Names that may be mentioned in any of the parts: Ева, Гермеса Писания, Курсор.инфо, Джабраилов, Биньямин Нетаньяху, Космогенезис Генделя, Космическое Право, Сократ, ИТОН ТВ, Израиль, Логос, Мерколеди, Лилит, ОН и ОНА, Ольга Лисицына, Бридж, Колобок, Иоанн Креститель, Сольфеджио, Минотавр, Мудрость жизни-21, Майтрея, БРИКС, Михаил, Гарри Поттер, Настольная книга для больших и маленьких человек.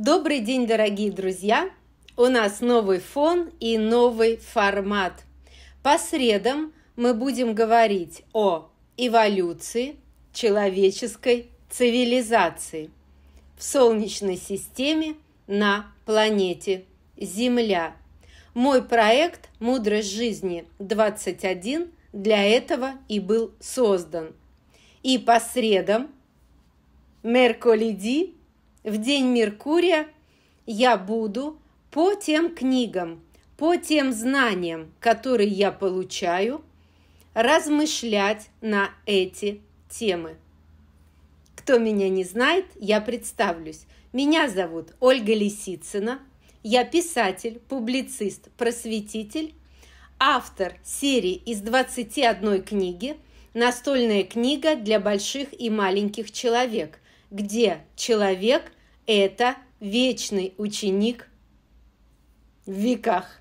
Добрый день, дорогие друзья! У нас новый фон и новый формат. По средам мы будем говорить о эволюции человеческой цивилизации в Солнечной системе на планете Земля. Мой проект «Мудрость жизни-21» для этого и был создан. И по средам Мерколеди, в день Меркурия, я буду по тем книгам, по тем знаниям, которые я получаю, размышлять на эти темы. Кто меня не знает, я представлюсь. Меня зовут Ольга Лисицына. Я писатель, публицист, просветитель, автор серии из 21 книги «Настольная книга для больших и маленьких человек», где человек – это вечный ученик в веках.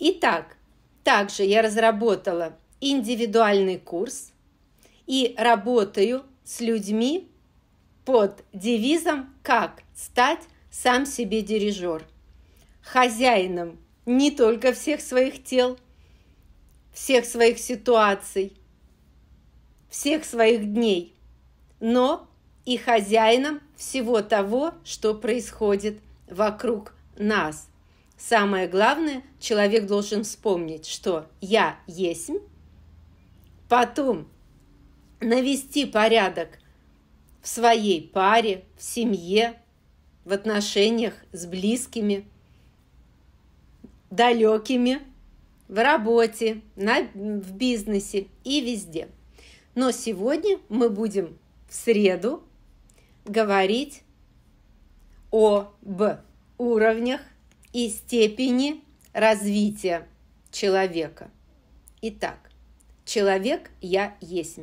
Итак, также я разработала индивидуальный курс и работаю с людьми под девизом «Как стать сам себе дирижёр», хозяином не только всех своих тел, всех своих ситуаций, всех своих дней, но и хозяином всего того, что происходит вокруг нас. Самое главное, человек должен вспомнить, что «я есть», потом навести порядок в своей паре, в семье, в отношениях с близкими, далекими, в работе, в бизнесе и везде. Но сегодня мы будем в среду говорить об уровнях и степени развития человека. Итак, человек «Я есть».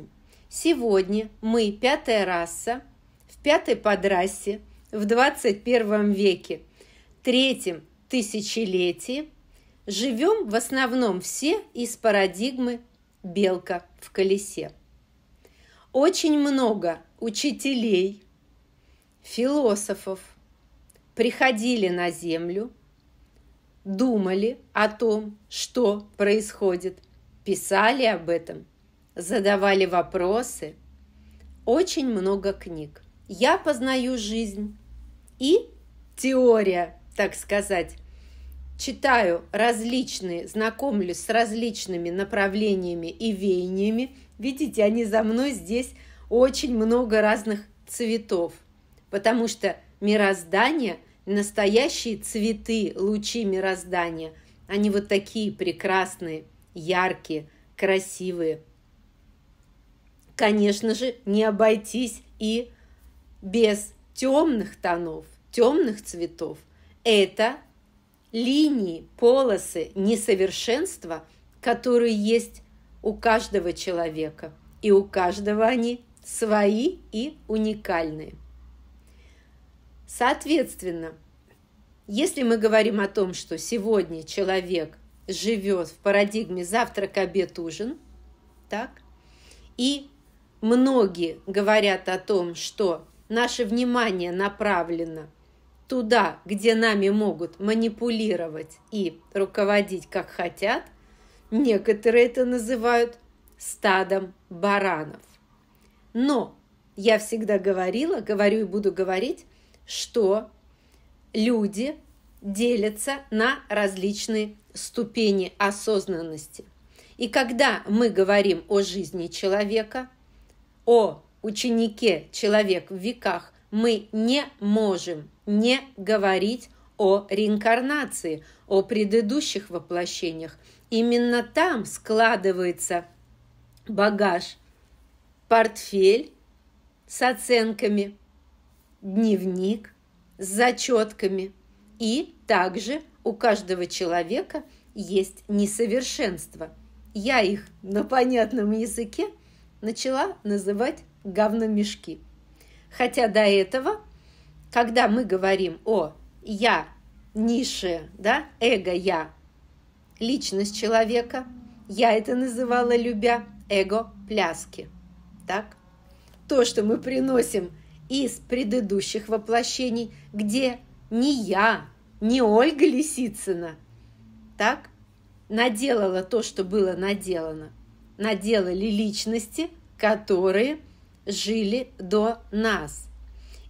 Сегодня мы, пятая раса, в пятой подрасе, в 21 веке, третьем тысячелетии, живем в основном все из парадигмы «белка в колесе». Очень много учителей, философов приходили на Землю, думали о том, что происходит, писали об этом, задавали вопросы. Очень много книг. «Я познаю жизнь» и теория, так сказать. Читаю различные, знакомлюсь с различными направлениями и веяниями. Видите, они за мной здесь, очень много разных цветов, потому что мироздание, настоящие цветы, лучи мироздания, они вот такие прекрасные, яркие, красивые. Конечно же, не обойтись и без темных тонов, темных цветов. Это линии, полосы несовершенства, которые есть у каждого человека, и у каждого они свои и уникальные. Соответственно, если мы говорим о том, что сегодня человек живет в парадигме завтрак, обед, ужин, так, и многие говорят о том, что наше внимание направлено туда, где нами могут манипулировать и руководить как хотят, некоторые это называют стадом баранов. Но я всегда говорила, говорю и буду говорить, что люди делятся на различные ступени осознанности. И когда мы говорим о жизни человека, о ученике «Человек в веках», мы не можем не говорить о реинкарнации, о предыдущих воплощениях. Именно там складывается багаж, портфель с оценками, дневник с зачетками. И также у каждого человека есть несовершенства. Я их на понятном языке начала называть говномешки. Хотя до этого, когда мы говорим о «я», низшее, да, эго-я, личность человека, я это называла, любя, эго-пляски. Так? То, что мы приносим из предыдущих воплощений, где ни я, ни Ольга Лисицына так наделала то, что было наделано, наделали личности, которые жили до нас.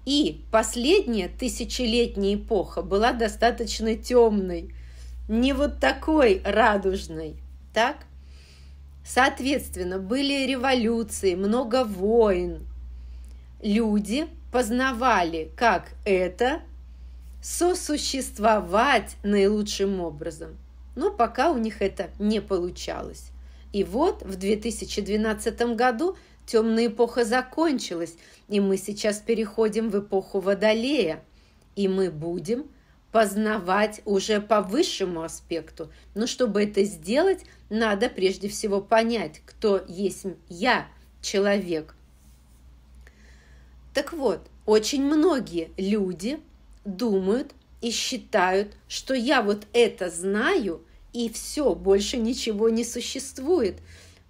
И последняя тысячелетняя эпоха была достаточно темной, не вот такой радужной, так? Соответственно, были революции, много войн. Люди познавали, как это сосуществовать наилучшим образом. Но пока у них это не получалось. И вот в 2012 году темная эпоха закончилась, и мы сейчас переходим в эпоху Водолея, и мы будем познавать уже по высшему аспекту. Но чтобы это сделать, надо прежде всего понять, кто есть я, человек. Так вот, очень многие люди думают и считают, что я вот это знаю, и все, больше ничего не существует.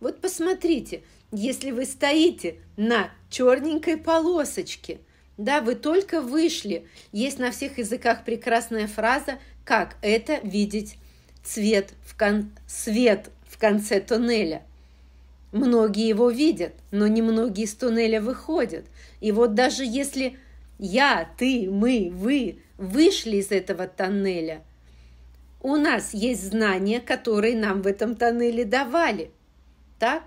Вот посмотрите, если вы стоите на черненькой полосочке, да, вы только вышли, есть на всех языках прекрасная фраза «как это видеть свет в конце туннеля». Многие его видят, но немногие из туннеля выходят. И вот даже если я, ты, мы, вы вышли из этого тоннеля, у нас есть знания, которые нам в этом тоннеле давали. Так?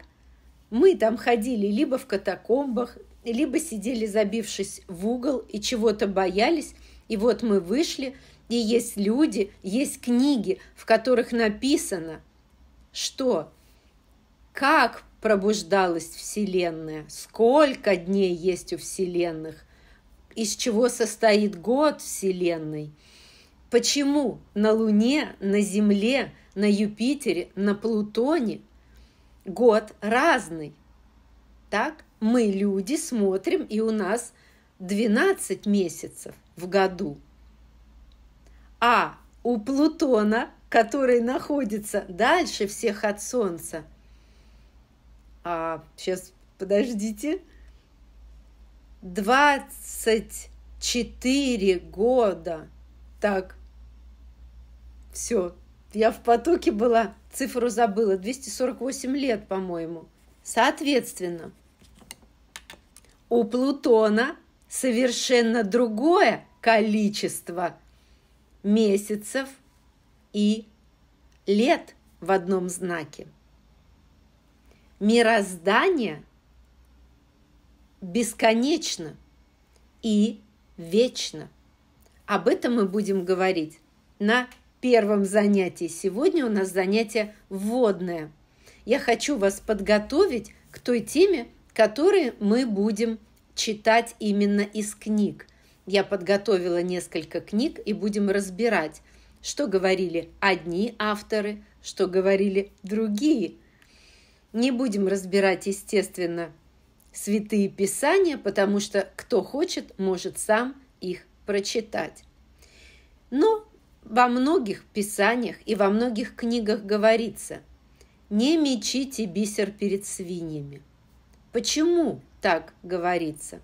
Мы там ходили либо в катакомбах, либо сидели, забившись в угол, и чего-то боялись. И вот мы вышли, и есть люди, есть книги, в которых написано, что как пробуждалась Вселенная, сколько дней есть у Вселенных, из чего состоит год Вселенной, почему на Луне, на Земле, на Юпитере, на Плутоне год разный. Так, мы, люди, смотрим, и у нас 12 месяцев в году. А у Плутона, который находится дальше всех от Солнца, сейчас, подождите, 24 года. Так, все, я в потоке была, цифру забыла, 248 лет, по-моему. Соответственно, у Плутона совершенно другое количество месяцев и лет в одном знаке. Мироздание бесконечно и вечно. Об этом мы будем говорить на первом занятии. Сегодня у нас занятие вводное. Я хочу вас подготовить к той теме, которую мы будем читать именно из книг. Я подготовила несколько книг и будем разбирать, что говорили одни авторы, что говорили другие. Не будем разбирать, естественно, святые писания, потому что кто хочет, может сам их прочитать. Но во многих писаниях и во многих книгах говорится: «Не мечите бисер перед свиньями». Почему так говорится?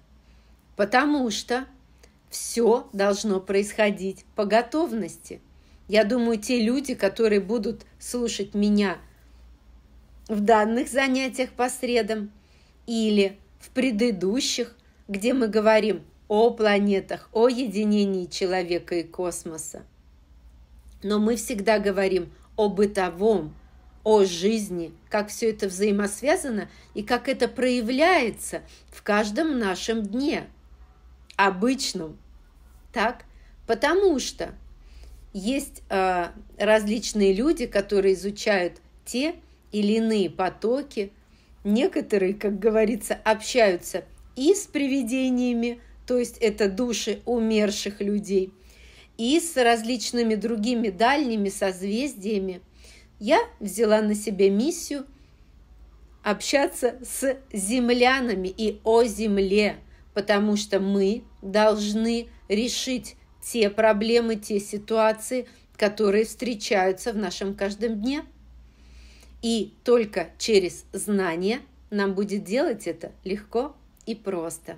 Потому что все должно происходить по готовности. Я думаю, те люди, которые будут слушать меня в данных занятиях по средам или в предыдущих, где мы говорим о планетах, о единении человека и космоса. Но мы всегда говорим о бытовом, о жизни, как все это взаимосвязано и как это проявляется в каждом нашем дне, обычном. Так? Потому что есть различные люди, которые изучают те или иные потоки. Некоторые, как говорится, общаются и с привидениями, то есть это души умерших людей, и с различными другими дальними созвездиями. Я взяла на себя миссию общаться с землянами и о Земле, потому что мы должны решить те проблемы, те ситуации, которые встречаются в нашем каждом дне. И только через знания нам будет делать это легко и просто.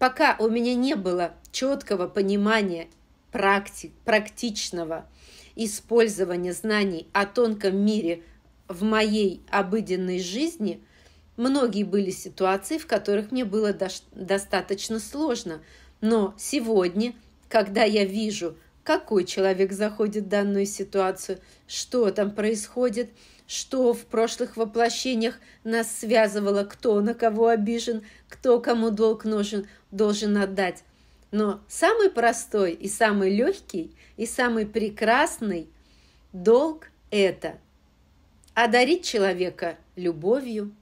пока у меня не было четкого понимания практичного использования знаний о тонком мире в моей обыденной жизни, многие были ситуации, в которых мне было достаточно сложно. Но сегодня, когда я вижу, какой человек заходит в данную ситуацию, что там происходит, что в прошлых воплощениях нас связывало, кто на кого обижен, кто кому долг должен отдать. Но самый простой и самый легкий и самый прекрасный долг – это одарить человека любовью,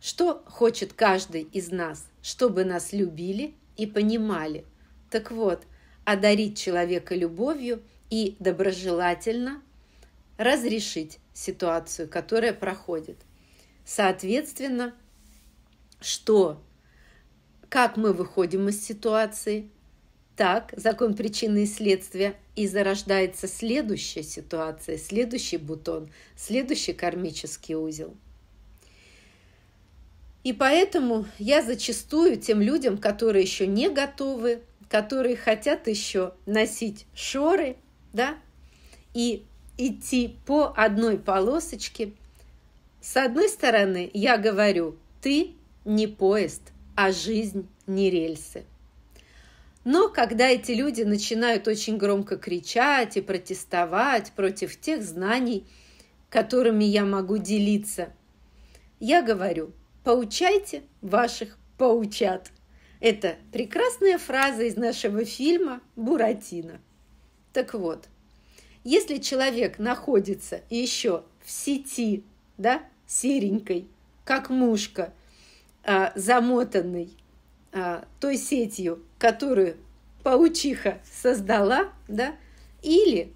что хочет каждый из нас, чтобы нас любили и понимали. Так вот, одарить человека любовью и доброжелательно разрешить ситуацию, которая проходит. Соответственно, как мы выходим из ситуации, так закон причины и следствия, и зарождается следующая ситуация, следующий бутон, следующий кармический узел. И поэтому я зачастую тем людям, которые еще не готовы, которые хотят еще носить шоры, да, и идти по одной полосочке, с одной стороны, я говорю, ты не поезд, а жизнь не рельсы. Но когда эти люди начинают очень громко кричать и протестовать против тех знаний, которыми я могу делиться, я говорю, поучайте ваших поучат. Это прекрасная фраза из нашего фильма «Буратино». Так вот, если человек находится еще в сети, да, серенькой, как мушка, замотанной той сетью, которую паучиха создала, да, или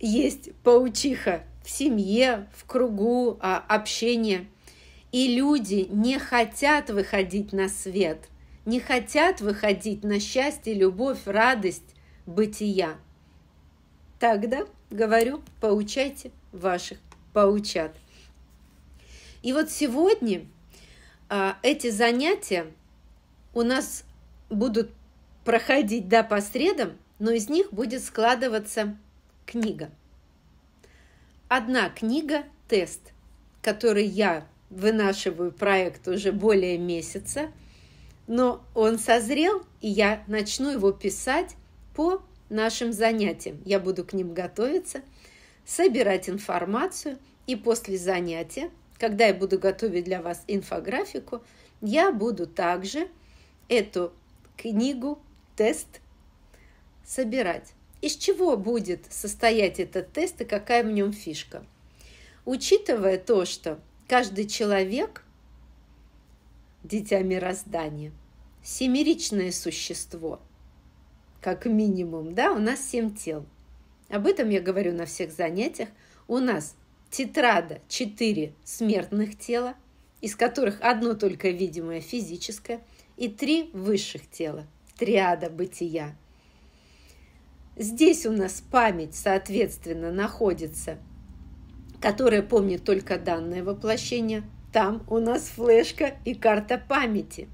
есть паучиха в семье, в кругу общения, и люди не хотят выходить на свет, не хотят выходить на счастье, любовь, радость бытия. Тогда, говорю, поучайте ваших поучат. И вот сегодня эти занятия у нас будут проходить, да, по средам, но из них будет складываться книга. Одна книга – тест, который я вынашиваю проект уже более месяца, но он созрел, и я начну его писать по нашим занятиям. Я буду к ним готовиться, собирать информацию, и после занятия, когда я буду готовить для вас инфографику, я буду также эту книгу, тест, собирать. Из чего будет состоять этот тест и какая в нем фишка? Учитывая то, что каждый человек – дитя мироздания, семеричное существо, как минимум, да, у нас 7 тел. Об этом я говорю на всех занятиях. У нас тетрада 4 смертных тела, из которых одно только видимое физическое, и 3 высших тела, триада бытия. Здесь у нас память, соответственно, находится, которая помнит только данное воплощение. Там у нас флешка и карта памяти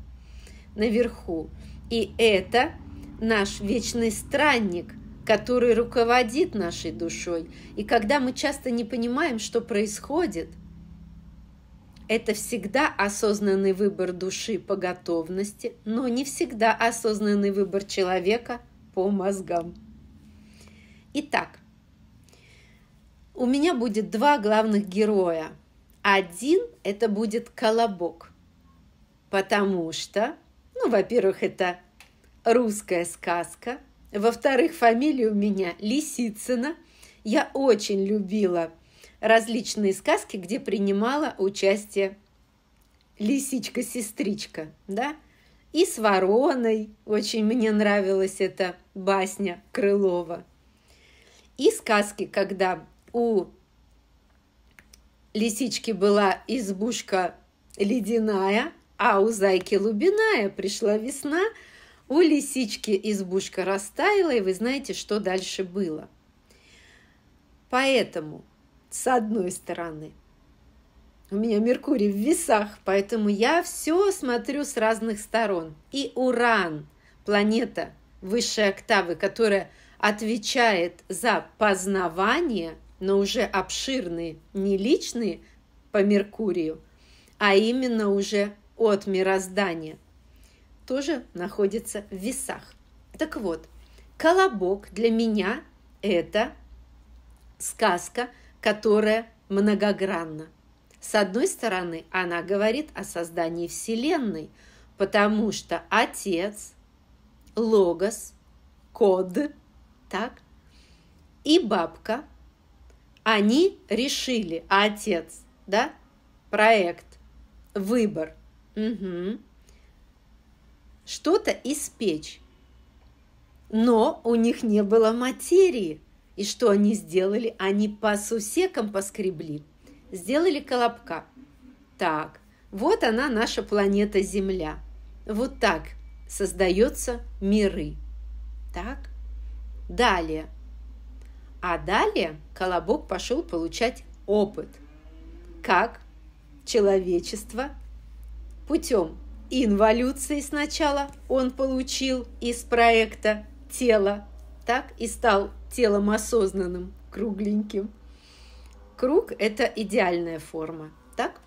наверху. И это наш вечный странник, который руководит нашей душой. И когда мы часто не понимаем, что происходит, это всегда осознанный выбор души по готовности, но не всегда осознанный выбор человека по мозгам. Итак, у меня будет 2 главных героя. Один – это будет Колобок, потому что, во-первых, это русская сказка, во-вторых, фамилия у меня Лисицына. Я очень любила различные сказки, где принимала участие лисичка-сестричка, да, и с вороной, очень мне нравилась эта басня Крылова, и сказки, когда у лисички была избушка ледяная, а у зайки лубиная, пришла весна, у лисички избушка растаяла, и вы знаете, что дальше было. Поэтому, с одной стороны, У меня Меркурий в весах, поэтому я все смотрю с разных сторон. И Уран, планета высшей октавы, которая отвечает за познавание, но уже обширные, не личные по Меркурию, а именно уже от мироздания, тоже находится в весах. Так вот, «Колобок» для меня – это сказка, которая многогранна. С одной стороны, она говорит о создании Вселенной, потому что Отец, Логос, Код, так, и Бабка, они решили, Отец, да, проект, выбор, что-то испечь, но у них не было материи, и что они сделали? Они по сусекам поскребли, сделали колобка. Так, вот она, наша планета Земля. Вот так создаются миры. Так, далее. А далее Колобок пошел получать опыт, как человечество путем инволюции сначала он получил из проекта тело, так, и стал телом осознанным, кругленьким. Круг – это идеальная форма, так?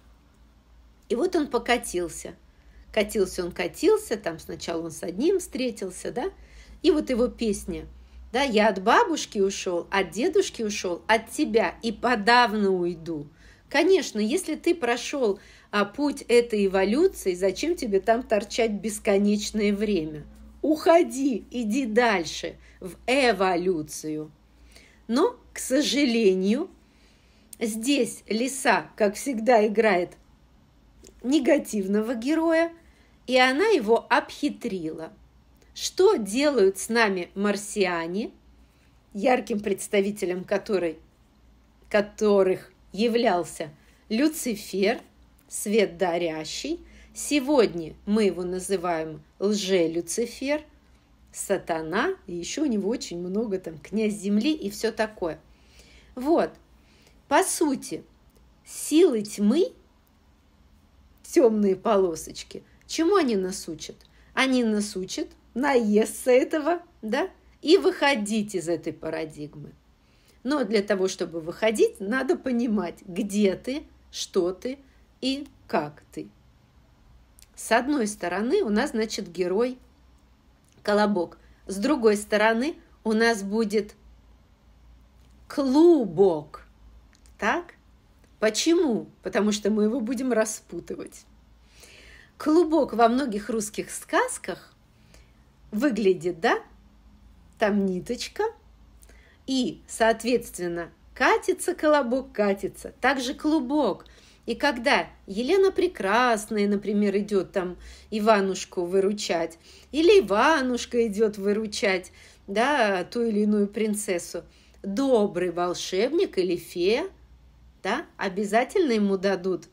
И вот он покатился. Катился, там сначала он с одним встретился, да? И вот его песня, да, я от бабушки ушел, от дедушки ушел, от тебя и подавно уйду. Конечно, если ты прошел путь этой эволюции, зачем тебе там торчать бесконечное время? Уходи, иди дальше в эволюцию. Но, к сожалению, здесь лиса, как всегда, играет негативного героя, и она его обхитрила. Что делают с нами марсиане, ярким представителем которых являлся Люцифер, свет дарящий. Сегодня мы его называем лже-Люцифер, сатана, и еще у него очень много там князь земли и все такое. Вот, по сути, силы тьмы, темные полосочки, чему они нас учат? Они нас учат наесться этого, да, и выходить из этой парадигмы. Но для того, чтобы выходить, надо понимать, где ты, что ты и как ты. С одной стороны у нас, значит, герой Колобок. С другой стороны у нас будет Клубок. Так? Почему? Потому что мы его будем распутывать. Клубок во многих русских сказках выглядит, да, там ниточка, и, соответственно, катится колобок, катится, также клубок. И когда Елена Прекрасная, например, идет там Иванушку выручать, или Иванушка идет выручать, да, ту или иную принцессу, добрый волшебник или фея, да, обязательно ему дадут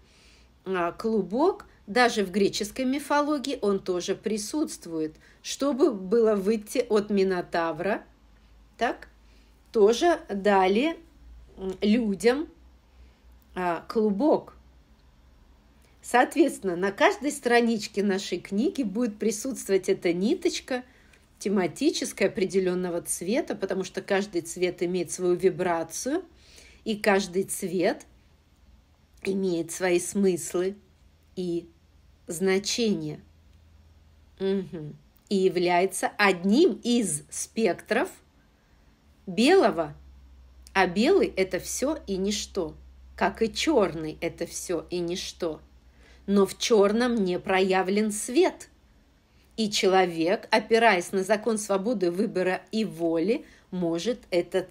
клубок. Даже в греческой мифологии он тоже присутствует, чтобы было выйти от Минотавра, так, тоже дали людям клубок. Соответственно, на каждой страничке нашей книги будет присутствовать эта ниточка, тематическая, определенного цвета, потому что каждый цвет имеет свою вибрацию, и каждый цвет имеет свои смыслы и значение, и является одним из спектров белого, а белый – это все и ничто, как и черный – это все и ничто, но в черном не проявлен свет, и человек, опираясь на закон свободы выбора и воли, может этот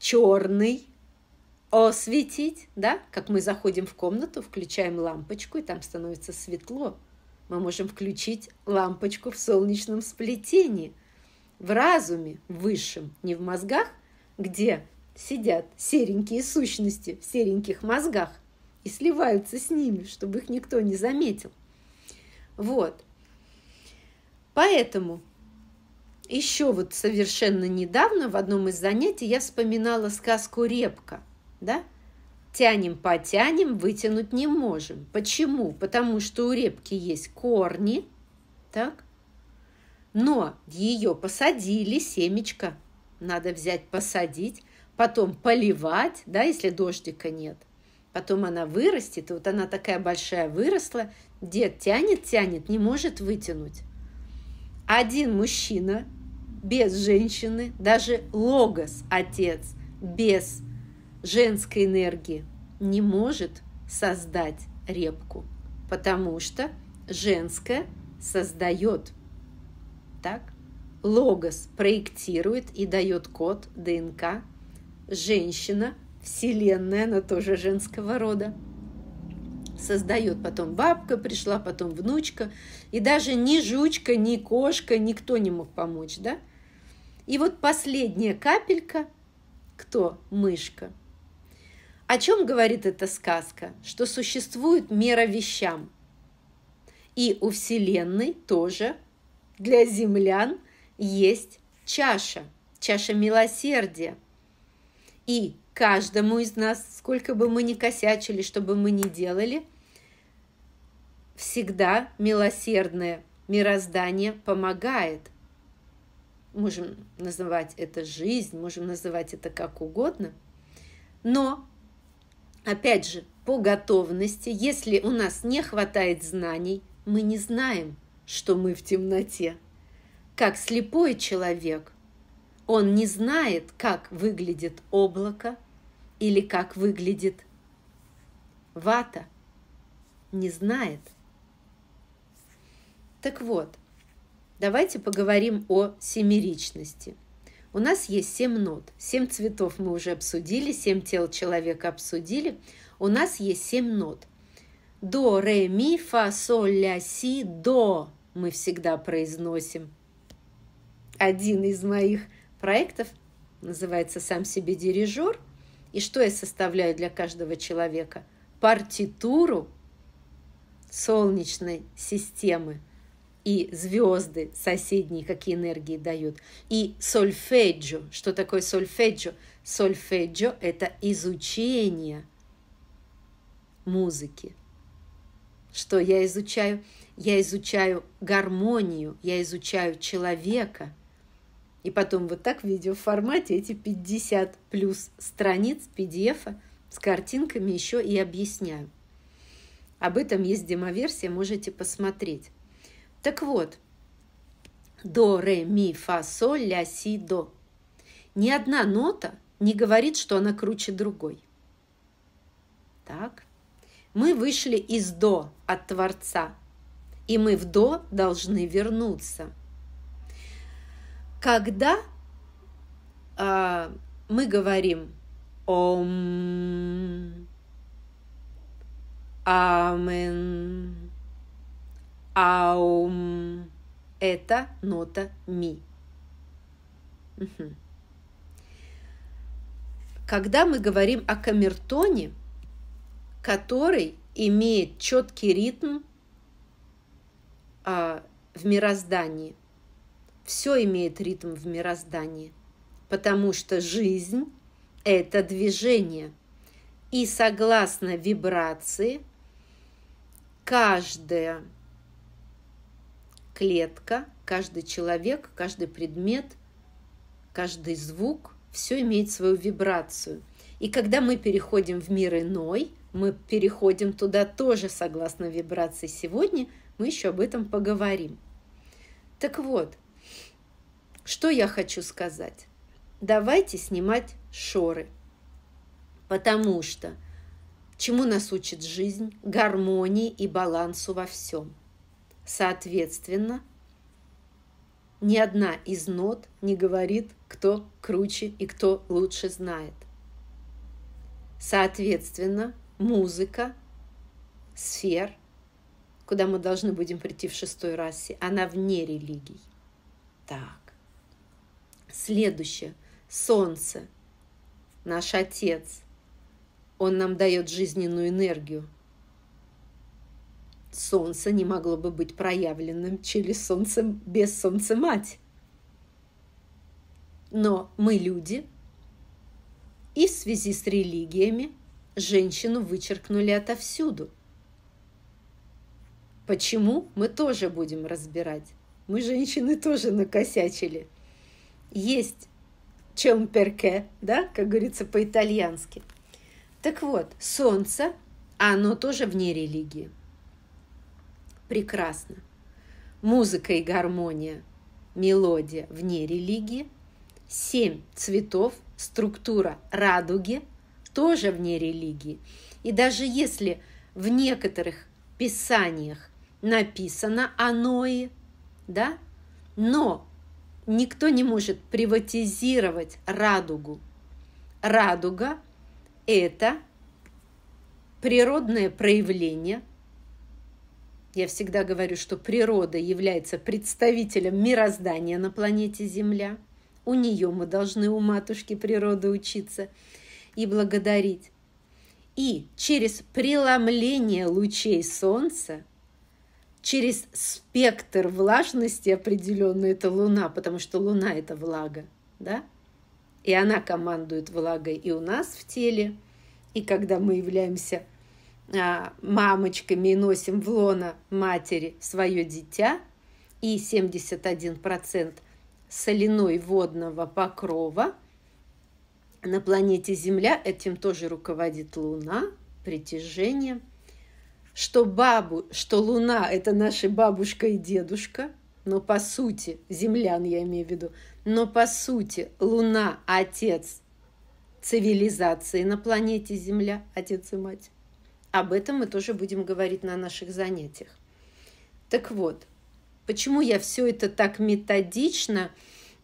черный осветить, да, как мы заходим в комнату, включаем лампочку, и там становится светло. Мы можем включить лампочку в солнечном сплетении, в разуме высшем, не в мозгах, где сидят серенькие сущности в сереньких мозгах и сливаются с ними, чтобы их никто не заметил. Вот. Поэтому еще вот совершенно недавно в одном из занятий я вспоминала сказку «Репка». Да? Тянем-потянем, вытянуть не можем. Почему? Потому что у репки есть корни, так? Но ее посадили, семечко надо взять, посадить, потом поливать, да, если дождика нет. Потом она вырастет, и вот она такая большая выросла, дед тянет, не может вытянуть. Один мужчина без женщины, даже логос, отец, без женской энергии не может создать репку, потому что женская создает. Так? Логос проектирует и дает код ДНК. Женщина, вселенная, она тоже женского рода, создает. Потом бабка пришла, потом внучка. И даже ни жучка, ни кошка, никто не мог помочь, да? И вот последняя капелька, кто? Мышка. О чем говорит эта сказка? Что существует мера вещам. И у Вселенной тоже для землян есть чаша, чаша милосердия. И каждому из нас, сколько бы мы ни косячили, что бы мы ни делали, всегда милосердное мироздание помогает. Можем называть это жизнь, можем называть это как угодно. Но, опять же, по готовности, если у нас не хватает знаний, мы не знаем, что мы в темноте. Как слепой человек, он не знает, как выглядит облако или как выглядит вата. Не знает. Так вот, давайте поговорим о семеричности. У нас есть 7 нот. 7 цветов мы уже обсудили, 7 тел человека обсудили. У нас есть 7 нот. До, ре, ми, фа, соль, ля, си, до. Мы всегда произносим. Один из моих проектов называется «Сам себе дирижёр». И что я составляю для каждого человека? Партитуру солнечной системы. И звезды соседние, какие энергии дают. И сольфеджио. Что такое сольфеджио? Сольфеджио – это изучение музыки. Что я изучаю? Я изучаю гармонию, я изучаю человека. И потом вот так в видеоформате эти 50 плюс страниц PDF-а с картинками еще и объясняю. Об этом есть демоверсия, можете посмотреть. Так вот, до, ре, ми, фа, соль, ля, си, до. Ни одна нота не говорит, что она круче другой. Так, мы вышли из до от Творца, и мы в до должны вернуться. Когда мы говорим ом, амен, аум, это нота ми. Угу. Когда мы говорим о камертоне, который имеет четкий ритм в мироздании, все имеет ритм в мироздании, потому что жизнь – это движение, и согласно вибрации каждая клетка, каждый человек, каждый предмет, каждый звук, все имеет свою вибрацию. И когда мы переходим в мир иной, мы переходим туда тоже согласно вибрации. Сегодня мы еще об этом поговорим. Так вот, что я хочу сказать. Давайте снимать шоры, потому что чему нас учит жизнь? Гармонии и балансу во всем. Соответственно, ни одна из нот не говорит, кто круче и кто лучше знает. Соответственно, музыка сфер, куда мы должны будем прийти в 6-й расе, она вне религий. Так. Следующее. Солнце. Наш Отец. Он нам дает жизненную энергию. Солнце не могло бы быть проявленным через солнце, без солнцемать. Но мы люди, и в связи с религиями женщину вычеркнули отовсюду. Почему, мы тоже будем разбирать. Мы, женщины, тоже накосячили. Есть чем перке, да, как говорится по-итальянски. Так вот, солнце, оно тоже вне религии. Прекрасно. Музыка и гармония, мелодия вне религии. 7 цветов, структура радуги тоже вне религии. И даже если в некоторых писаниях написано анои, да, но никто не может приватизировать радугу. Радуга – это природное проявление. Я всегда говорю, что природа является представителем мироздания на планете Земля. У нее мы должны у матушки природы учиться и благодарить. И через преломление лучей солнца, через спектр влажности определенной, это луна, потому что луна – это влага, да? И она командует влагой и у нас в теле, и когда мы являемся мамочками и носим в лоно матери свое дитя, и 71% соляной водного покрова, на планете Земля этим тоже руководит Луна, притяжение. Что Луна – это наша бабушка и дедушка, но по сути, землян я имею в виду, но по сути Луна – отец цивилизации на планете Земля, отец и мать. Об этом мы тоже будем говорить на наших занятиях. Так вот, почему я все это так методично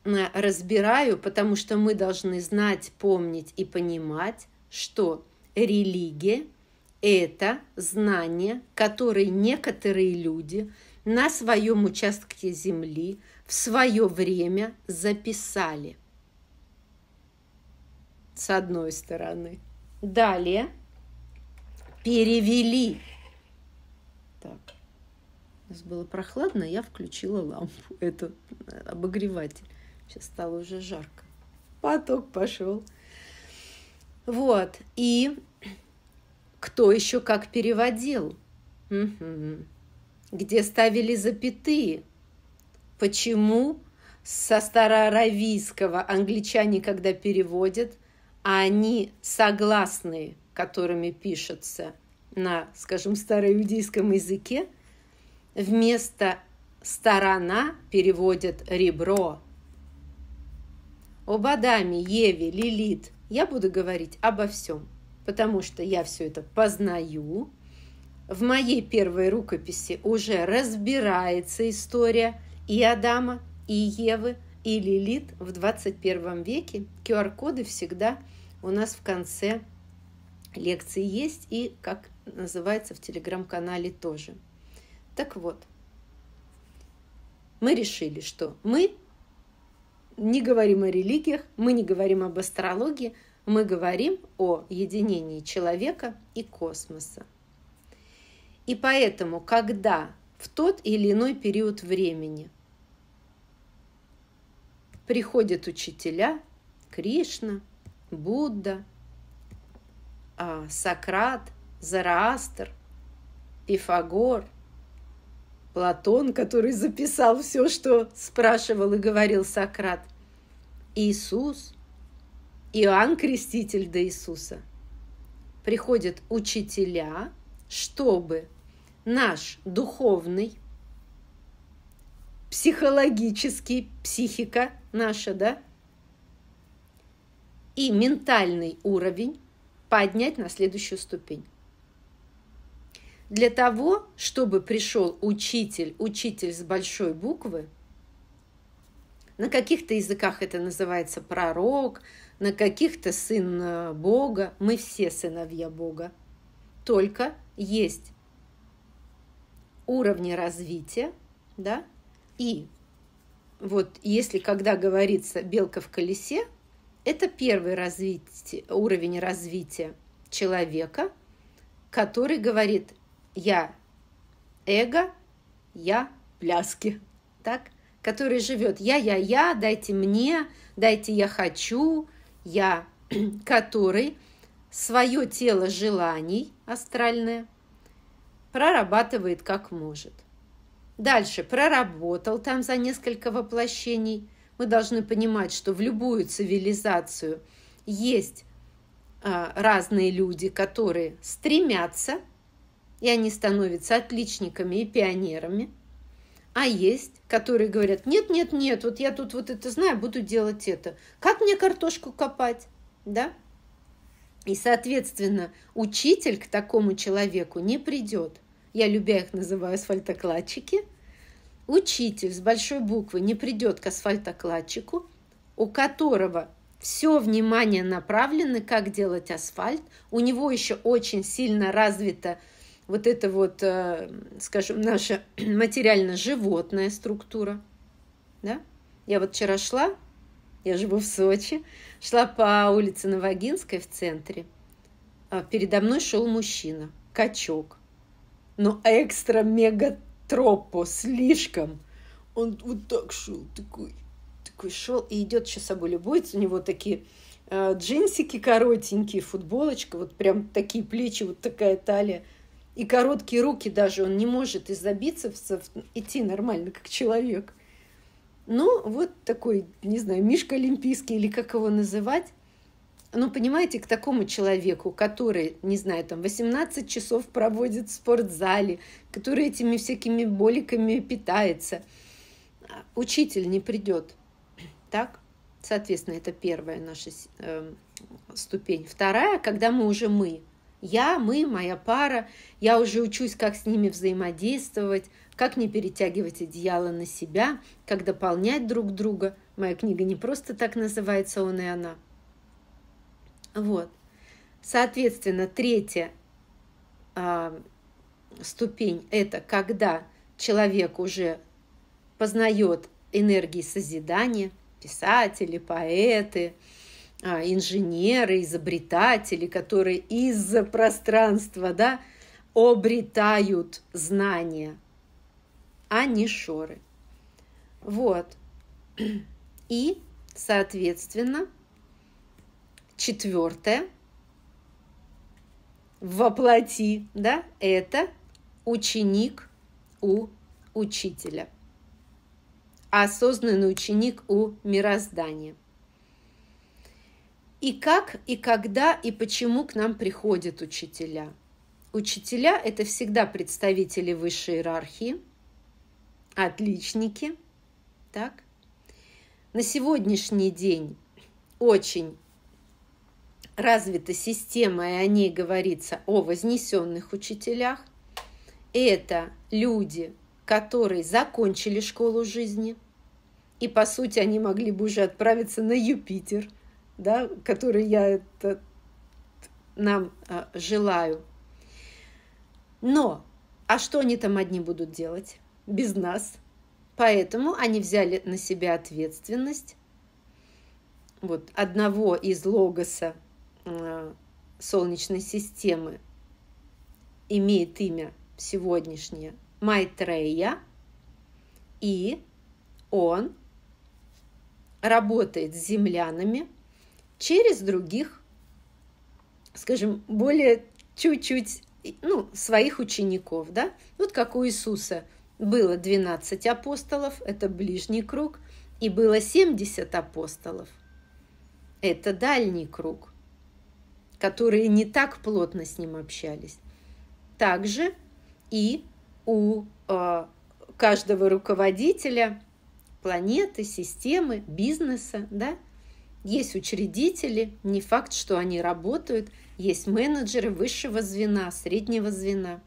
разбираю, потому что мы должны знать, помнить и понимать, что религия – это знание, которое некоторые люди на своем участке земли в свое время записали. С одной стороны. Далее перевели. Так. У нас было прохладно, я включила лампу, это обогреватель. Сейчас стало уже жарко. Поток пошел. Вот. И кто еще как переводил? Угу. Где ставили запятые? Почему со староаравийского англичане, когда переводят, они согласные, которыми пишутся на, скажем, староиудейском языке, вместо «сторона» переводят «ребро». Об Адаме, Еве, Лилит я буду говорить обо всем, потому что я все это познаю. В моей первой рукописи уже разбирается история и Адама, и Евы, и Лилит в 21 веке. QR-коды всегда у нас в конце лекции есть и, как называется, в телеграм-канале тоже. Так вот, мы решили, что мы не говорим о религиях, мы не говорим об астрологии, мы говорим о единении человека и космоса. И поэтому, когда в тот или иной период времени приходят учителя, Кришна, Будда, Сократ, Зороастр, Пифагор, Платон, который записал все, что спрашивал и говорил Сократ, Иисус, Иоанн Креститель до Иисуса. Приходят учителя, чтобы наш духовный, психологический, психика наша, да, и ментальный уровень поднять на следующую ступень. Для того, чтобы пришел учитель, учитель с большой буквы, на каких-то языках это называется пророк, на каких-то сын Бога, мы все сыновья Бога, только есть уровни развития, да, и вот если когда говорится «белка в колесе», это первый уровень развития человека, который говорит: я эго, я пляски, так? Который живет я, дайте мне, дайте я хочу, я, который свое тело желаний астральное прорабатывает как может. Дальше проработал там за несколько воплощений. Мы должны понимать, что в любую цивилизацию есть разные люди, которые стремятся, и они становятся отличниками и пионерами. А есть, которые говорят: нет, вот я тут вот это знаю, буду делать это. Как мне картошку копать? Да? И, соответственно, учитель к такому человеку не придет. Я, любя их, называю асфальтокладчики. Учитель с большой буквы не придет к асфальтокладчику, у которого все внимание направлено, как делать асфальт. У него еще очень сильно развита вот эта вот, скажем, наша материально-животная структура. Да? Я вот вчера шла, я живу в Сочи, шла по улице Новогинской в центре. Передо мной шел мужчина, качок. Но экстра-мега-тропо, слишком. Он вот так шел, такой шел и идет, сейчас собой любуется. У него такие джинсики коротенькие, футболочка, вот прям такие плечи, вот такая талия. И короткие руки даже, он не может из-за бицепсов идти нормально, как человек. Ну, вот такой, не знаю, Мишка Олимпийский или как его называть. Ну, понимаете, к такому человеку, который, не знаю, там 18 часов проводит в спортзале, который этими всякими боликами питается, учитель не придет. Так? Соответственно, это первая наша ступень. Вторая, когда мы уже мы. Я, мы, моя пара, я уже учусь, как с ними взаимодействовать, как не перетягивать одеяло на себя, как дополнять друг друга. Моя книга не просто так называется «Он и она». Вот. Соответственно, третья ступень – это когда человек уже познает энергии созидания, писатели, поэты, инженеры, изобретатели, которые из-за пространства, да, обретают знания, а не шоры. Вот. И, соответственно, четвертое воплоти, да, это ученик у учителя, осознанный ученик у мироздания. И как, и когда, и почему к нам приходят учителя? Учителя – это всегда представители высшей иерархии, отличники. Так? На сегодняшний день очень развита система, и о ней говорится, о вознесенных учителях. Это люди, которые закончили школу жизни, и, по сути, они могли бы уже отправиться на Юпитер, да, который я нам желаю. Но, а что они там одни будут делать без нас? Поэтому они взяли на себя ответственность вот, одного из логоса Солнечной системы, имеет имя сегодняшнее Майтрея, и он работает с землянами через других, скажем, более чуть-чуть, ну, своих учеников, да? Вот как у Иисуса было 12 апостолов, это ближний круг, и было 70 апостолов, это дальний круг, которые не так плотно с ним общались. Также и у каждого руководителя планеты, системы, бизнеса, да? Есть учредители, не факт, что они работают, есть менеджеры высшего звена, среднего звена.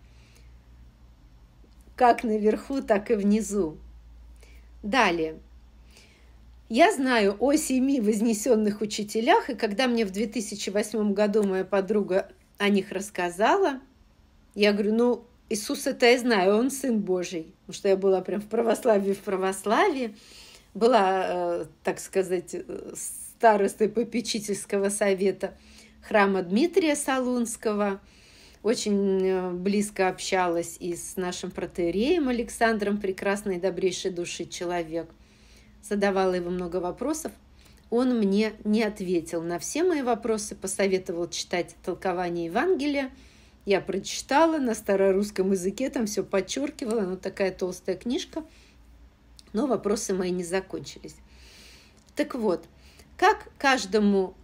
Как наверху, так и внизу. Далее. Я знаю о 7 вознесенных учителях, и когда мне в 2008 году моя подруга о них рассказала, я говорю, ну, Иисус это я знаю, он Сын Божий, потому что я была прям в православии, была, так сказать, старостой попечительского совета храма Дмитрия Солунского. Очень близко общалась и с нашим протоиереем Александром, прекрасной и добрейшей души человек. Задавала его много вопросов. он мне не ответил на все мои вопросы, посоветовал читать толкование Евангелия. Я прочитала на старорусском языке, там все подчеркивала, ну такая толстая книжка, но вопросы мои не закончились. Так вот, как каждому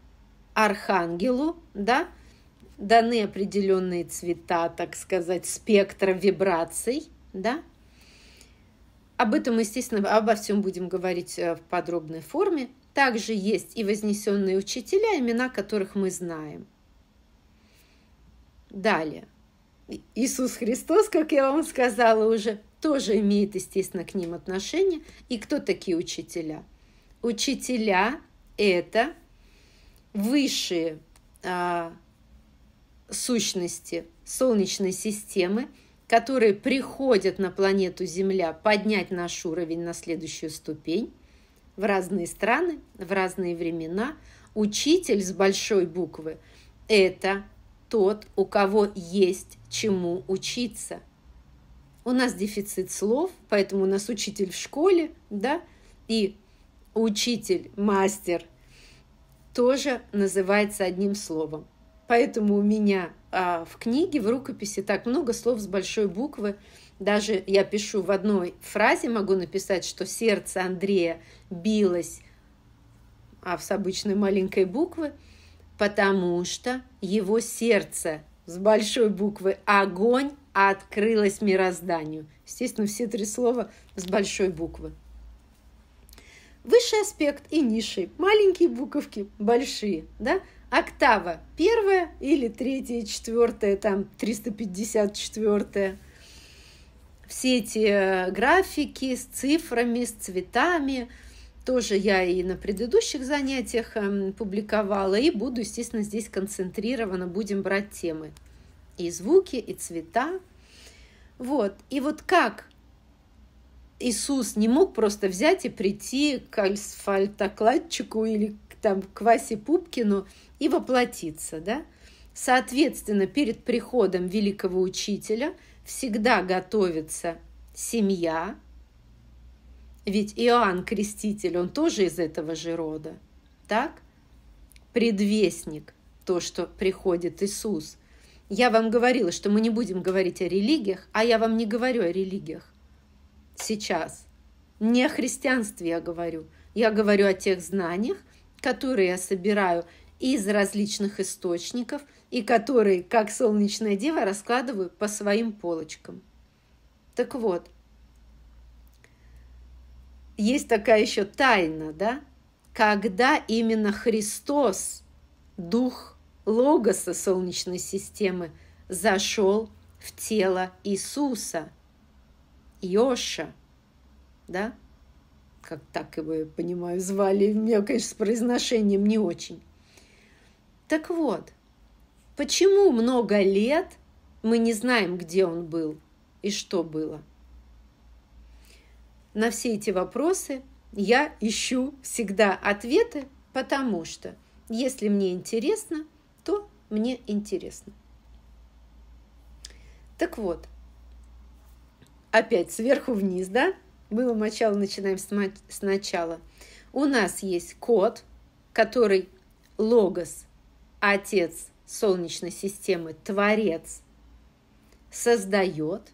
архангелу, да, даны определенные цвета, так сказать, спектра вибраций, да. Об этом, естественно, обо всем будем говорить в подробной форме. Также есть и вознесенные учителя, имена которых мы знаем. Далее. Иисус Христос, как я вам сказала уже, тоже имеет, естественно, к ним отношение. И кто такие учителя? Учителя – это высшие сущности Солнечной системы, которые приходят на планету Земля поднять наш уровень на следующую ступень в разные страны, в разные времена. Учитель с большой буквы – это тот, у кого есть чему учиться. У нас дефицит слов, поэтому у нас учитель в школе, да, и учитель, мастер тоже называется одним словом. Поэтому у меня в книге, в рукописи так много слов с большой буквы. Даже я пишу в одной фразе, могу написать, что сердце Андрея билось, с обычной маленькой буквы, потому что его сердце с большой буквы «огонь» открылось мирозданию. Естественно, все три слова с большой буквы. Высший аспект и низший. Маленькие буковки, большие, да? Октава первая или третья, четвертая, там 354-я. Все эти графики с цифрами, с цветами. Тоже я и на предыдущих занятиях публиковала, и буду, естественно, здесь концентрированно, будем брать темы. И звуки, и цвета. Вот. И вот как Иисус не мог просто взять и прийти к асфальтокладчику или там, к Васе Пупкину и воплотиться, да? Соответственно, перед приходом великого учителя всегда готовится семья, ведь Иоанн Креститель, он тоже из этого же рода, так? Предвестник, то, что приходит Иисус. Я вам говорила, что мы не будем говорить о религиях, а я вам не говорю о религиях сейчас. Не о христианстве я говорю. Я говорю о тех знаниях, которые я собираю из различных источников и которые, как солнечная дева, раскладываю по своим полочкам. Так вот. Есть такая еще тайна, да? Когда именно Христос, дух Логоса Солнечной системы, зашел в тело Иисуса, Йоша, да? Как так его, я понимаю, звали. У меня, конечно, с произношением не очень. Так вот, почему много лет мы не знаем, где он был и что было? На все эти вопросы я ищу всегда ответы, потому что если мне интересно, то мне интересно. Так вот, опять сверху вниз, да? Было начало, начинаем сначала. У нас есть код, который Логос, Отец Солнечной системы, Творец, создает.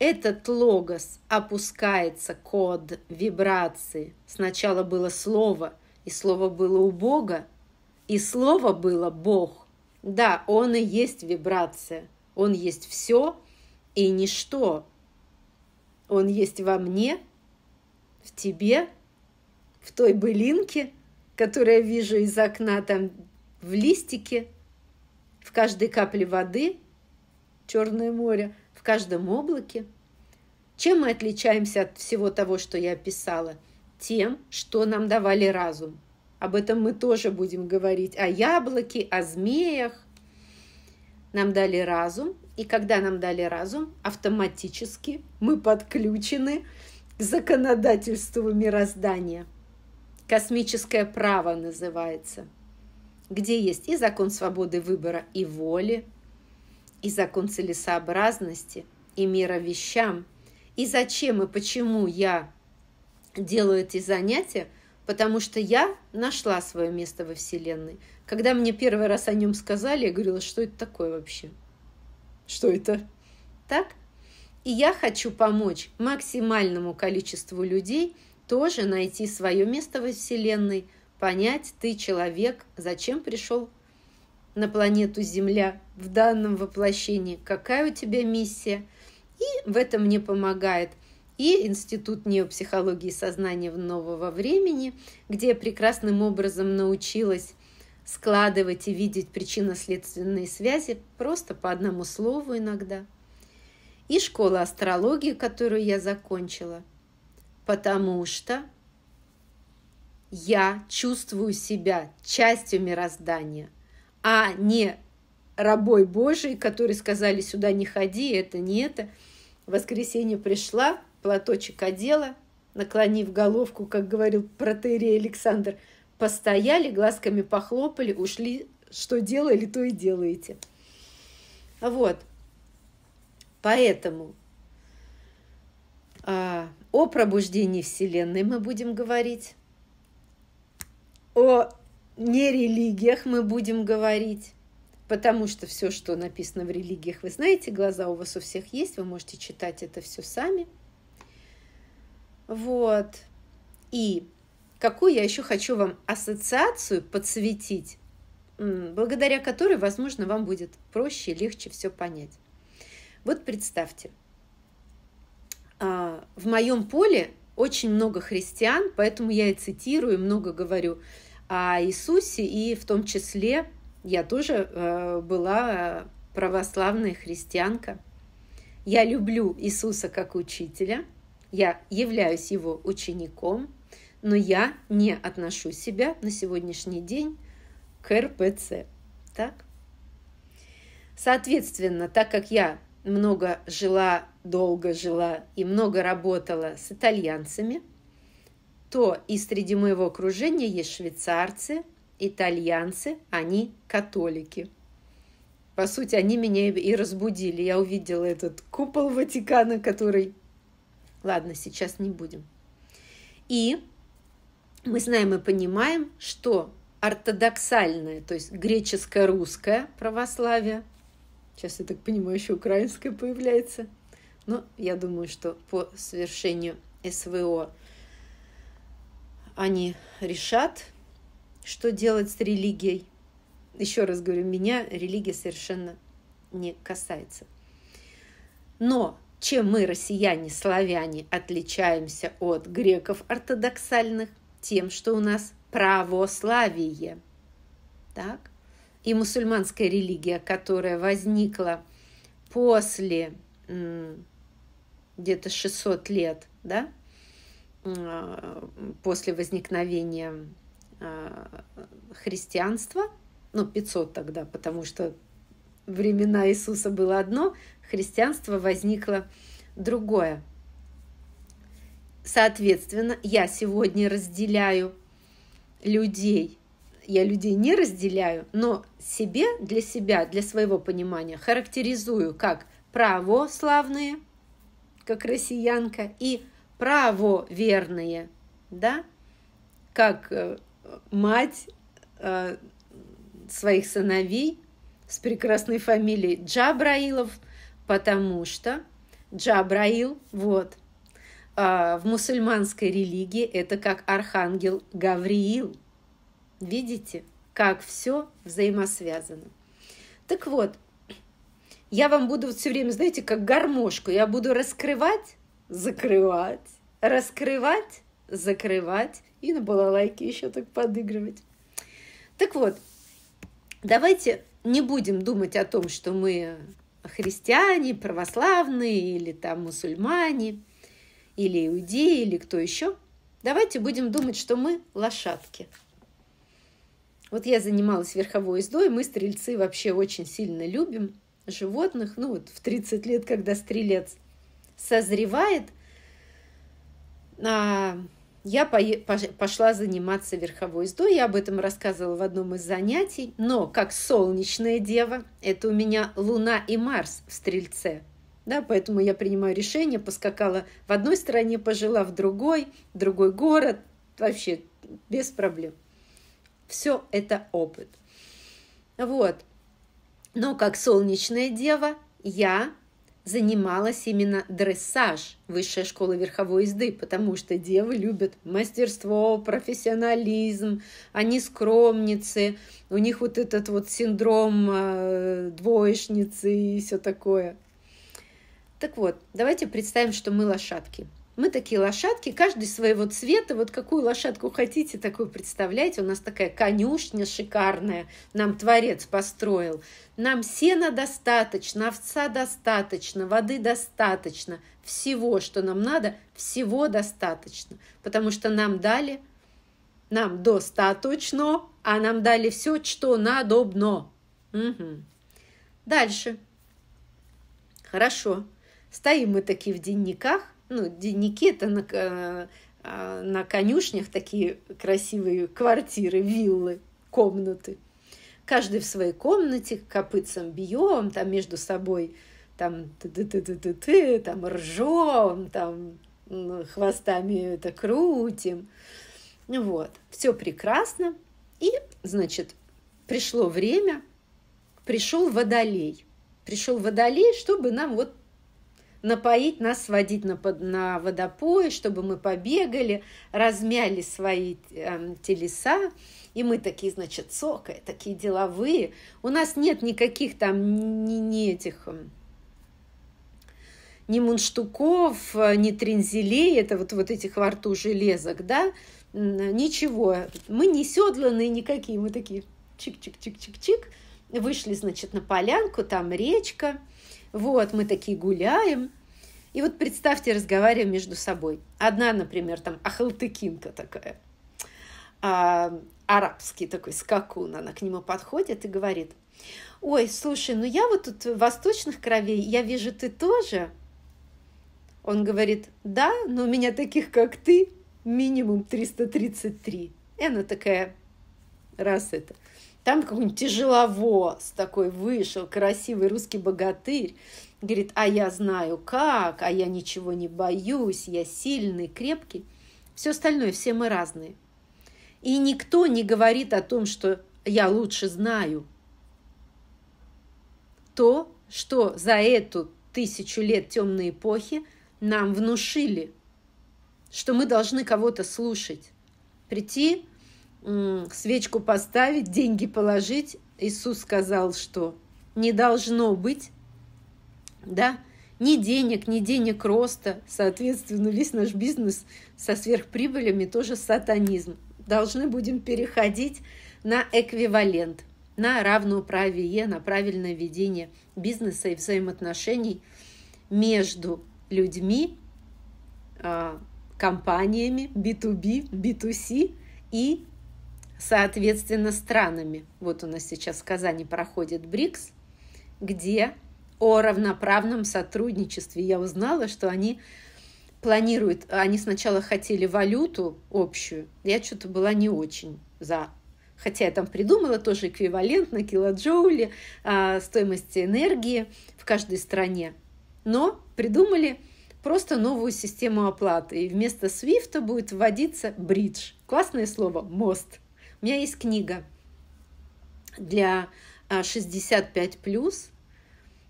Этот логос опускается, код вибрации. Сначала было слово, и слово было у Бога, и слово было Бог. Да, он и есть вибрация, он есть все и ничто. Он есть во мне, в тебе, в той былинке, которую я вижу из окна, там в листике, в каждой капле воды, Черное море, в каждом облаке. Чем мы отличаемся от всего того, что я описала? Тем, что нам давали разум. Об этом мы тоже будем говорить. О яблоке, о змеях. Нам дали разум. И когда нам дали разум, автоматически мы подключены к законодательству мироздания. Космическое право называется. Где есть и закон свободы выбора, и воли, и закон целесообразности, и мира вещам. И зачем и почему я делаю эти занятия? потому что я нашла свое место во Вселенной. Когда мне первый раз о нем сказали, я говорила, что это такое вообще? Что это? Так? И я хочу помочь максимальному количеству людей тоже найти свое место во Вселенной, понять, ты человек, зачем пришел на планету Земля в данном воплощении, какая у тебя миссия. И в этом мне помогает и Институт неопсихологии сознания нового времени, где я прекрасным образом научилась складывать и видеть причинно-следственные связи просто по одному слову иногда. И школа астрологии, которую я закончила, потому что я чувствую себя частью мироздания, а не рабой Божий, который сказали, сюда не ходи, это не это. В воскресенье пришла, платочек одела, наклонив головку, как говорил протоиерей Александр, постояли, глазками похлопали, ушли, что делали, то и делаете. Вот. Поэтому о пробуждении Вселенной мы будем говорить, о нерелигиях мы будем говорить, потому что все, что написано в религиях, вы знаете, глаза у вас у всех есть, вы можете читать это все сами. Вот. И какую я еще хочу вам ассоциацию подсветить, благодаря которой, возможно, вам будет проще и легче все понять. Вот представьте, в моем поле очень много христиан, поэтому я и цитирую, много говорю о Иисусе, и в том числе я тоже была православная христианка. Я люблю Иисуса как учителя, я являюсь его учеником, но я не отношу себя на сегодняшний день к РПЦ. Так? Соответственно, так как я много жила, долго жила и много работала с итальянцами, то и среди моего окружения есть швейцарцы, итальянцы, они католики. По сути, они меня и разбудили. Я увидела этот купол Ватикана, который... Ладно, сейчас не будем. И мы знаем и понимаем, что ортодоксальное, то есть греческо-русское православие, сейчас, я так понимаю, еще украинское появляется. Но я думаю, что по совершению СВО они решат, что делать с религией. Еще раз говорю, меня религия совершенно не касается. Но чем мы, россияне, славяне, отличаемся от греков ортодоксальных? Тем, что у нас православие. Так? И мусульманская религия, которая возникла после где-то 600 лет, да, после возникновения христианства, ну, 500 тогда, потому что времена Иисуса было одно, христианство возникло другое. Соответственно, я сегодня разделяю людей. Я людей не разделяю, но себе, для себя, для своего понимания характеризую как православные, как россиянка, и правоверные, да, как мать своих сыновей с прекрасной фамилией Джабраилов, потому что Джабраил, вот, в мусульманской религии это как архангел Гавриил. Видите, как все взаимосвязано. Так вот, я вам буду все время, знаете, как гармошку. Я буду раскрывать, закрывать, раскрывать, закрывать. И на балалайке еще так подыгрывать. Так вот, давайте не будем думать о том, что мы христиане, православные, или там мусульмане, или иудеи, или кто еще. Давайте будем думать, что мы лошадки. Вот я занималась верховой ездой, мы, стрельцы, вообще очень сильно любим животных. Ну вот в 30 лет, когда стрелец созревает, я пошла заниматься верховой ездой. Я об этом рассказывала в одном из занятий. Но как солнечная дева, это у меня Луна и Марс в стрельце. Да, поэтому я принимаю решение, поскакала в одной стране, пожила в другой город. Вообще без проблем. Все это опыт. Вот. Но как солнечная дева я занималась именно дрессаж, высшая школа верховой езды, потому что девы любят мастерство, профессионализм, они скромницы, у них вот этот вот синдром двоечницы и все такое. Так вот, давайте представим, что мы лошадки. Мы такие лошадки, каждый своего цвета, вот какую лошадку хотите, такую представляете. У нас такая конюшня шикарная, нам Творец построил. Нам сена достаточно, овца достаточно, воды достаточно, всего, что нам надо, всего достаточно. Потому что нам дали, нам достаточно, а нам дали все, что надобно. Угу. Дальше. Хорошо. Стоим мы такие в денниках. Ну, денники — это на конюшнях такие красивые квартиры, виллы, комнаты. Каждый в своей комнате, копытцем бьем, там между собой там ты-ты-ты-ты-ты, там ржем, там хвостами это крутим. Вот, все прекрасно. И, значит, пришло время, пришел водолей. Пришел водолей, чтобы нам вот напоить нас, сводить на водопой, чтобы мы побегали, размяли свои телеса, и мы такие, значит, сокая, такие деловые. У нас нет никаких там ни мундштуков, ни трензелей, это вот этих во рту железок, да, ничего. Мы не седланные никакие, мы такие чик-чик-чик-чик-чик. Вышли, значит, на полянку, там речка. Вот, мы такие гуляем. И вот представьте, разговариваем между собой. Одна, например, там ахалтыкинка такая, арабский такой скакун, она к нему подходит и говорит: «Ой, слушай, ну я вот тут восточных кровей, я вижу, ты тоже?» Он говорит: «Да, но у меня таких, как ты, минимум 333. И она такая, раз это... Там какой-нибудь тяжеловоз такой вышел, красивый русский богатырь. Говорит: «А я знаю как, а я ничего не боюсь, я сильный, крепкий». Все остальное, все мы разные. И никто не говорит о том, что я лучше знаю. То, что за эту 1000 лет темной эпохи нам внушили, что мы должны кого-то слушать. Прийти... свечку поставить, деньги положить. Иисус сказал, что не должно быть, да, ни денег роста. Соответственно, весь наш бизнес со сверхприбылями тоже сатанизм. Должны будем переходить на эквивалент, на равноправие, на правильное ведение бизнеса и взаимоотношений между людьми, компаниями, B2B, B2C и соответственно, странами. Вот у нас сейчас в Казани проходит БРИКС, где о равноправном сотрудничестве. Я узнала, что они планируют... Они сначала хотели валюту общую. Я что-то была не очень за... Хотя я там придумала тоже эквивалент на килоджоули, стоимости энергии в каждой стране. Но придумали просто новую систему оплаты. И вместо SWIFT будет вводиться бридж. Классное слово. Мост. У меня есть книга для 65+.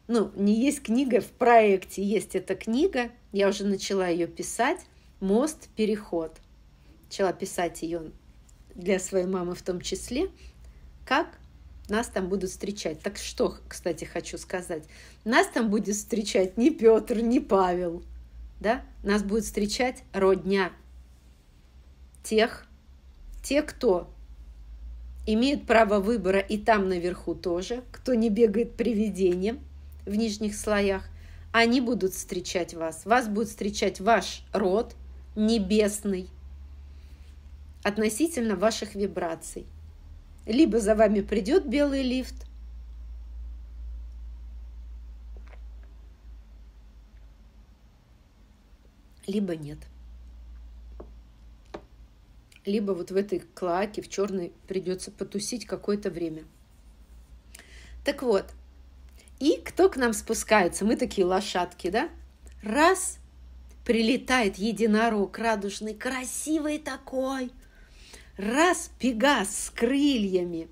Ну, не есть книга, в проекте есть эта книга. Я уже начала ее писать. «Мост. Переход». Начала писать ее для своей мамы в том числе. Как нас там будут встречать. Так что, кстати, хочу сказать. Нас там будет встречать не Петр, не Павел. Да? Нас будет встречать родня. Те, кто... имеют право выбора и там наверху тоже, кто не бегает привидением в нижних слоях, они будут встречать вас. Вас будет встречать ваш род небесный относительно ваших вибраций. Либо за вами придет белый лифт, либо нет. Либо вот в этой клоаке, в черной, придется потусить какое-то время. Так вот, и кто к нам спускается? Мы такие лошадки, да? Раз, прилетает единорог радужный, красивый такой, раз пегас с крыльями.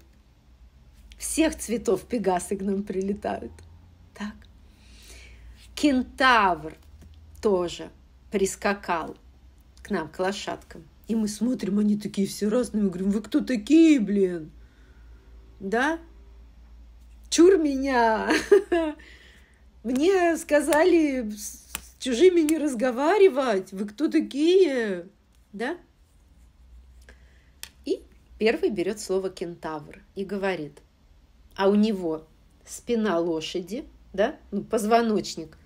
Всех цветов пегасы к нам прилетают. Так. Кентавр тоже прискакал к нам, к лошадкам. И мы смотрим, они такие все разные. Мы говорим, вы кто такие, блин? Да? Чур меня! Мне сказали с чужими не разговаривать. Вы кто такие? Да? И первый берет слово кентавр и говорит. А у него спина лошади, да? Ну, позвоночник.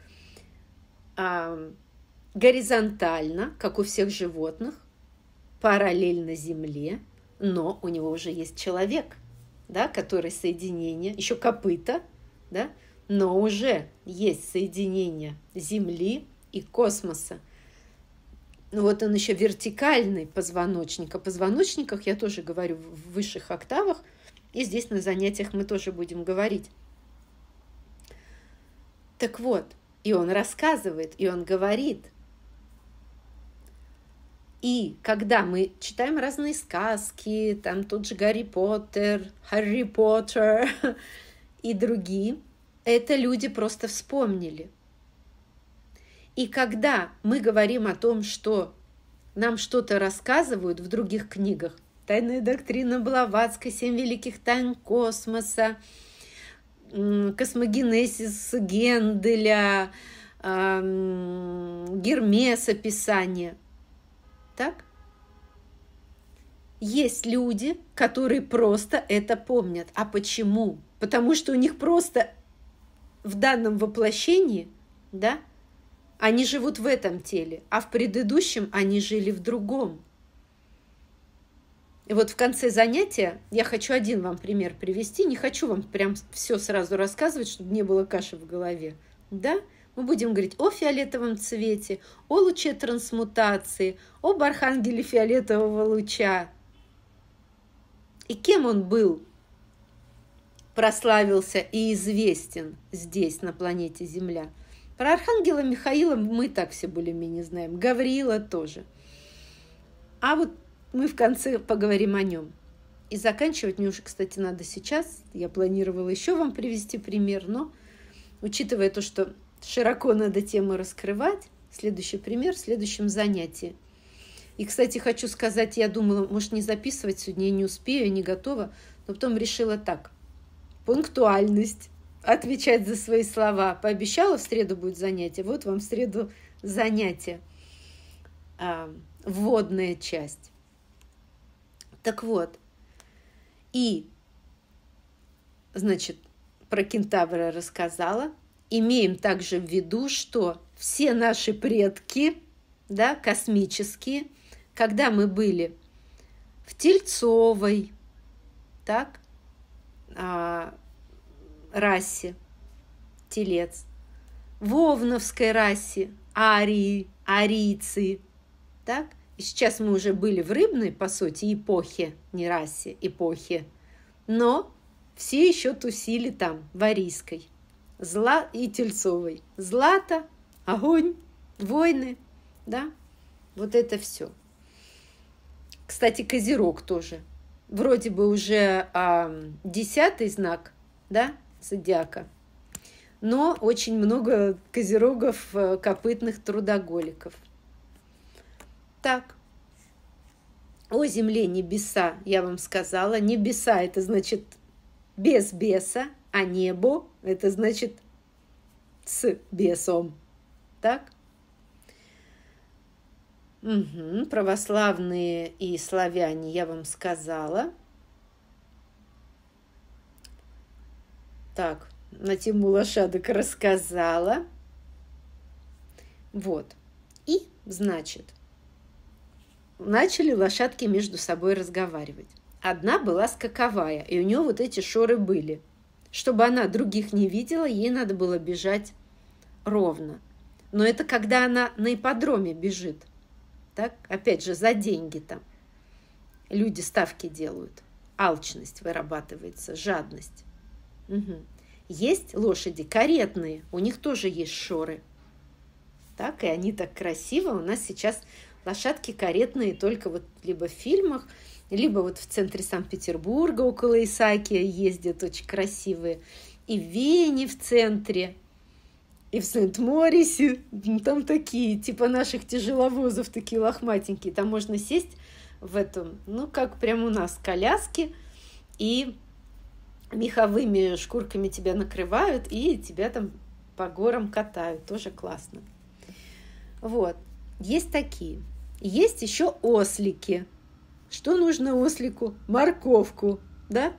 Горизонтально, как у всех животных, параллельно земле, но у него уже есть человек, да, который соединение, еще копыта, да, но уже есть соединение земли и космоса. Вот он еще вертикальный позвоночник. О позвоночниках я тоже говорю в высших октавах, и здесь на занятиях мы тоже будем говорить. Так вот, и он рассказывает, и он говорит. И когда мы читаем разные сказки, там тот же Гарри Поттер и другие, это люди просто вспомнили. И когда мы говорим о том, что нам что-то рассказывают в других книгах, «Тайная доктрина Блаватской», «Семь великих тайн космоса», «Космогенезис Генделя», «Гермеса Писания», так? Есть люди, которые просто это помнят. А почему? Потому что у них просто в данном воплощении, да, они живут в этом теле, а в предыдущем они жили в другом. И вот в конце занятия я хочу один вам пример привести. Не хочу вам прям все сразу рассказывать, чтобы не было каши в голове. Да? Мы будем говорить о фиолетовом цвете, о луче трансмутации, об архангеле фиолетового луча. И кем он был, прославился и известен здесь, на планете Земля? Про архангела Михаила мы так все более-менее знаем, Гавриила тоже. А вот мы в конце поговорим о нем. И заканчивать мне уже, кстати, надо сейчас. Я планировала еще вам привести пример, но учитывая то, что широко надо тему раскрывать. Следующий пример в следующем занятии. И, кстати, хочу сказать, я думала, может, не записывать сегодня, я не успею, я не готова, но потом решила так. Пунктуальность, отвечать за свои слова. Пообещала, в среду будет занятие. Вот вам в среду занятие. Вводная часть. Так вот. И, значит, про кентавра рассказала. Имеем также в виду, что все наши предки, да, космические, когда мы были в Тельцовой, так, расе, Телец, в Овновской расе, Арии, Арийцы, так, и сейчас мы уже были в рыбной, по сути, эпохе, не расе, эпохе, но все еще тусили там, в Арийской. Зла и Тельцовой. Злато, огонь, войны, да, вот это все. Кстати, Козерог тоже. Вроде бы уже 10-й знак, да, зодиака, но очень много козерогов, копытных трудоголиков. Так. О земле небеса я вам сказала. Небеса — это значит без беса, а небо — это значит с бесом. Так? Угу. Православные и славяне, я вам сказала. Так, на тему лошадок рассказала. Вот. И, значит, начали лошадки между собой разговаривать. Одна была скаковая, и у нее вот эти шоры были. Чтобы она других не видела, ей надо было бежать ровно. Но это когда она на ипподроме бежит. Так? Опять же, за деньги там. Люди ставки делают. Алчность вырабатывается, жадность. Угу. Есть лошади каретные, у них тоже есть шоры. Так, и они так красиво. У нас сейчас лошадки каретные только вот либо в фильмах, либо вот в центре Санкт-Петербурга около Исаакия ездят очень красивые, и в Вене в центре, и в Сент-Морисе, там такие, типа наших тяжеловозов, такие лохматенькие, там можно сесть в этом, ну, как прямо у нас, коляски, и меховыми шкурками тебя накрывают, и тебя там по горам катают, тоже классно. Вот, есть такие. Есть еще ослики. Что нужно ослику? Морковку, да?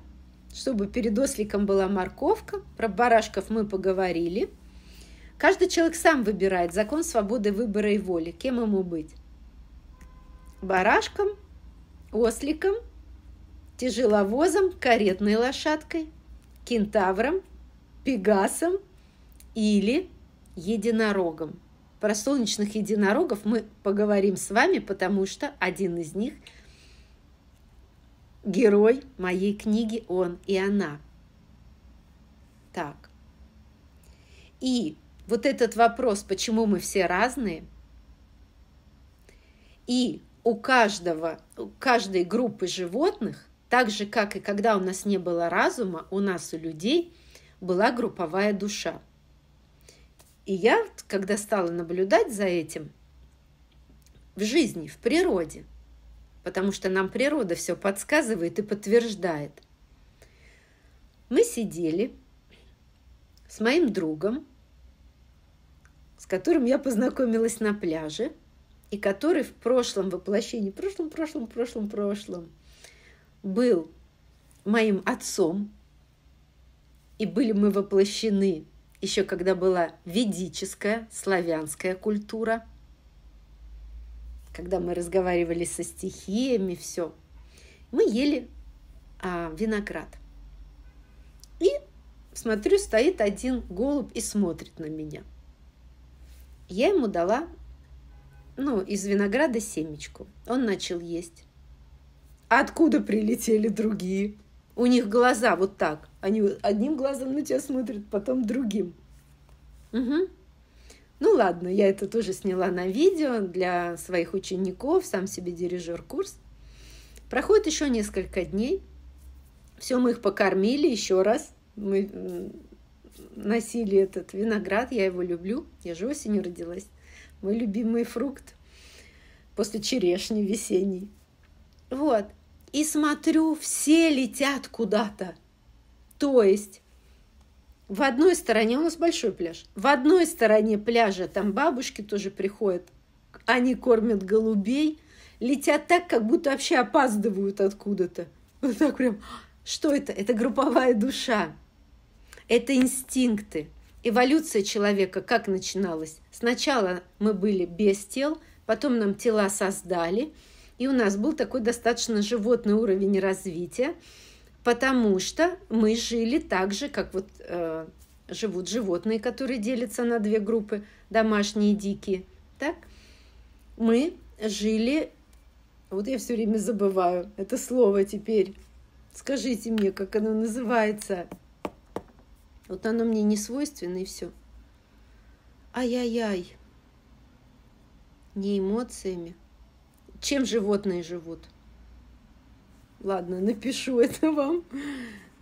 Чтобы перед осликом была морковка. Про барашков мы поговорили. Каждый человек сам выбирает. Закон свободы выбора и воли. Кем ему быть? Барашком, осликом, тяжеловозом, каретной лошадкой, кентавром, пегасом или единорогом. Про солнечных единорогов мы поговорим с вами, потому что один из них – герой моей книги «Он и она». Так. И вот этот вопрос, почему мы все разные, и у каждой группы животных, так же, как и когда у нас не было разума, у нас, у людей, была групповая душа. И я, когда стала наблюдать за этим в жизни, в природе, потому что нам природа все подсказывает и подтверждает, мы сидели с моим другом, с которым я познакомилась на пляже, и который в прошлом воплощении, прошлом, был моим отцом, и были мы воплощены еще когда была ведическая, славянская культура, когда мы разговаривали со стихиями, все, мы ели виноград. И, смотрю, стоит один голубь и смотрит на меня. Я ему дала, ну, из винограда семечку. Он начал есть. А откуда прилетели другие? У них глаза вот так. Они одним глазом на тебя смотрят, потом другим. Угу. Ну ладно, я это тоже сняла на видео для своих учеников, «Сам себе дирижёр» курс. Проходит еще несколько дней. Все, мы их покормили еще раз. Мы носили этот виноград, я его люблю. Я же осенью родилась. Мой любимый фрукт после черешни весенней. Вот. И смотрю, все летят куда-то. То есть в одной стороне у нас большой пляж. В одной стороне пляжа там бабушки тоже приходят. Они кормят голубей. Летят так, как будто вообще опаздывают откуда-то. Вот так прям. Что это? Это групповая душа. Это инстинкты. Эволюция человека как начиналась? Сначала мы были без тел, потом нам тела создали. И у нас был такой достаточно животный уровень развития, потому что мы жили так же, как вот живут животные, которые делятся на две группы, домашние и дикие. Так? Мы жили, вот я все время забываю это слово теперь, скажите мне, как оно называется. Вот оно мне не свойственно и все. Ай-яй-яй, не эмоциями. Чем животные живут? Ладно, напишу это вам.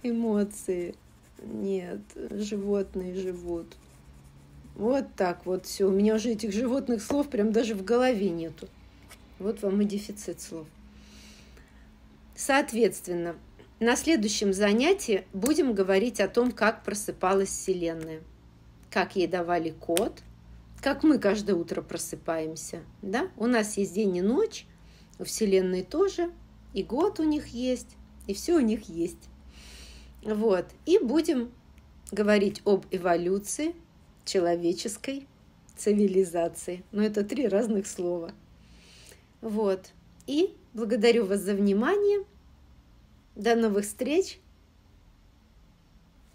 Эмоции. Нет, животные живут. Вот так вот все. У меня уже этих животных слов прям даже в голове нету. Вот вам и дефицит слов. Соответственно, на следующем занятии будем говорить о том, как просыпалась Вселенная. Как ей давали код. Как мы каждое утро просыпаемся, да? У нас есть день и ночь, у Вселенной тоже, и год у них есть, и все у них есть. Вот. И будем говорить об эволюции человеческой цивилизации. Но это три разных слова. Вот. И благодарю вас за внимание. До новых встреч.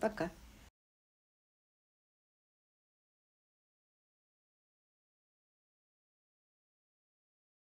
Пока.